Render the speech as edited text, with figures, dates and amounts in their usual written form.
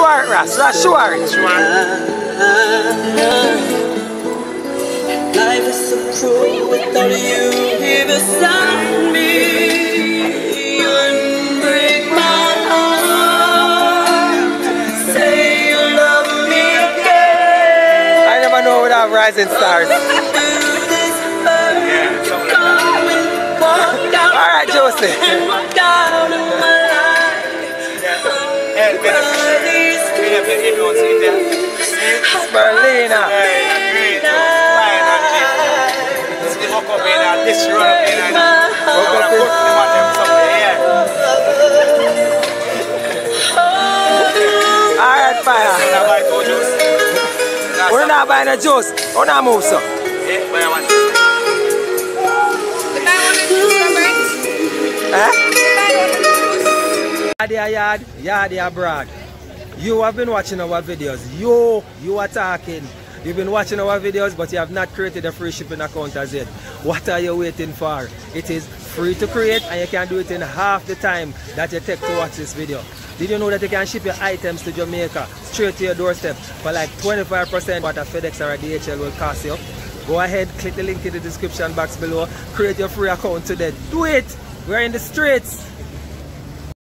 Shuar, Ras, Shuar. Life is so cruel without you here beside me. Unbreak my heart. Say you love me again. I never know without rising stars. Alright, Joseph. Berlina. Alright, fire. We're not buying a juice. We're not moving, sir. Yard, yard, abroad. You have been watching our videos. You are talking. You've been watching our videos, but you have not created a free shipping account as yet. What are you waiting for? It is free to create, and you can do it in half the time that you take to watch this video. Did you know that you can ship your items to Jamaica straight to your doorstep for like 25% what a FedEx or a DHL will cost you? Go ahead, click the link in the description box below. Create your free account today. Do it. We're in the streets.